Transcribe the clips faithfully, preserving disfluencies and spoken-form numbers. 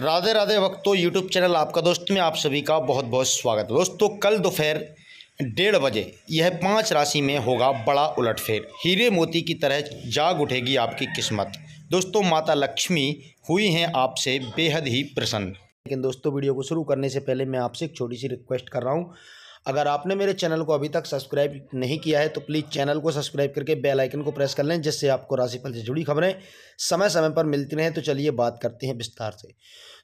राधे राधे भक्तों, YouTube channel आपका दोस्त में आप सभी का बहुत बहुत स्वागत है। दोस्तों, कल दोपहर डेढ़ बजे यह पांच राशि में होगा बड़ा उलटफेर। हीरे मोती की तरह जाग उठेगी आपकी किस्मत। दोस्तों, माता लक्ष्मी हुई हैं आपसे बेहद ही प्रसन्न। लेकिन दोस्तों, वीडियो को शुरू करने से पहले मैं आपसे एक छोटी सी रिक्वेस्ट कर रहा हूँ। अगर आपने मेरे चैनल को अभी तक सब्सक्राइब नहीं किया है तो प्लीज़ चैनल को सब्सक्राइब करके बेल आइकन को प्रेस कर लें, जिससे आपको राशिफल से जुड़ी खबरें समय समय पर मिलती रहें। तो चलिए बात करते हैं विस्तार से।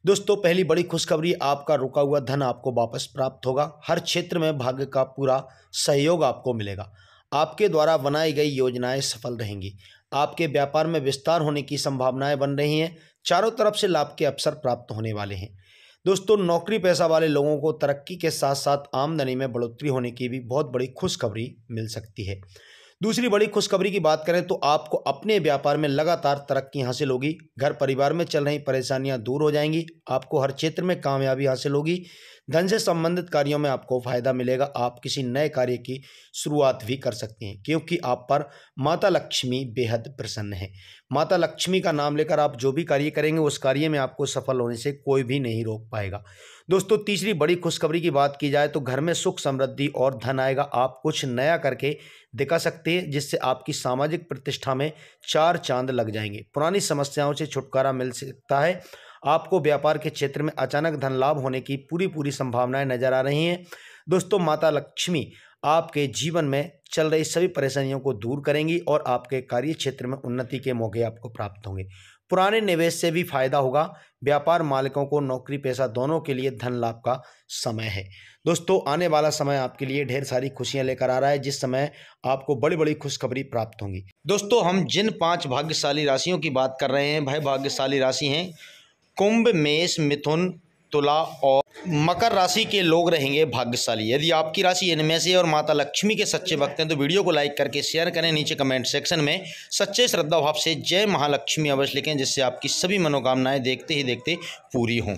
दोस्तों, पहली बड़ी खुशखबरी, आपका रुका हुआ धन आपको वापस प्राप्त होगा। हर क्षेत्र में भाग्य का पूरा सहयोग आपको मिलेगा। आपके द्वारा बनाई गई योजनाएँ सफल रहेंगी। आपके व्यापार में विस्तार होने की संभावनाएँ बन रही हैं। चारों तरफ से लाभ के अवसर प्राप्त होने वाले हैं। दोस्तों, नौकरी पेशा वाले लोगों को तरक्की के साथ साथ आमदनी में बढ़ोतरी होने की भी बहुत बड़ी खुशखबरी मिल सकती है। दूसरी बड़ी खुशखबरी की बात करें तो आपको अपने व्यापार में लगातार तरक्की हासिल होगी। घर परिवार में चल रही परेशानियां दूर हो जाएंगी। आपको हर क्षेत्र में कामयाबी हासिल होगी। धन से संबंधित कार्यों में आपको फ़ायदा मिलेगा। आप किसी नए कार्य की शुरुआत भी कर सकते हैं, क्योंकि आप पर माता लक्ष्मी बेहद प्रसन्न है। माता लक्ष्मी का नाम लेकर आप जो भी कार्य करेंगे उस कार्य में आपको सफल होने से कोई भी नहीं रोक पाएगा। दोस्तों, तीसरी बड़ी खुशखबरी की बात की जाए तो घर में सुख समृद्धि और धन आएगा। आप कुछ नया करके दिखा सकते हैं, जिससे आपकी सामाजिक प्रतिष्ठा में चार चांद लग जाएंगे। पुरानी समस्याओं से छुटकारा मिल सकता है। आपको व्यापार के क्षेत्र में अचानक धन लाभ होने की पूरी पूरी संभावनाएं नजर आ रही हैं। दोस्तों, माता लक्ष्मी आपके जीवन में चल रही सभी परेशानियों को दूर करेंगी और आपके कार्य क्षेत्र में उन्नति के मौके आपको प्राप्त होंगे। पुराने निवेश से भी फायदा होगा। व्यापार मालिकों को नौकरी पेशा दोनों के लिए धन लाभ का समय है। दोस्तों, आने वाला समय आपके लिए ढेर सारी खुशियां लेकर आ रहा है, जिस समय आपको बड़ी बड़ी खुशखबरी प्राप्त होंगी। दोस्तों, हम जिन पाँच भाग्यशाली राशियों की बात कर रहे हैं, भाई भाग्यशाली राशि हैं कुंभ, मेष, मिथुन, तुला और मकर राशि के लोग रहेंगे भाग्यशाली। यदि आपकी राशि इनमें से और माता लक्ष्मी के सच्चे भक्त हैं तो वीडियो को लाइक करके शेयर करें। नीचे कमेंट सेक्शन में सच्चे श्रद्धा भाव से जय महालक्ष्मी अवश्य लिखें, जिससे आपकी सभी मनोकामनाएं देखते ही देखते पूरी हों।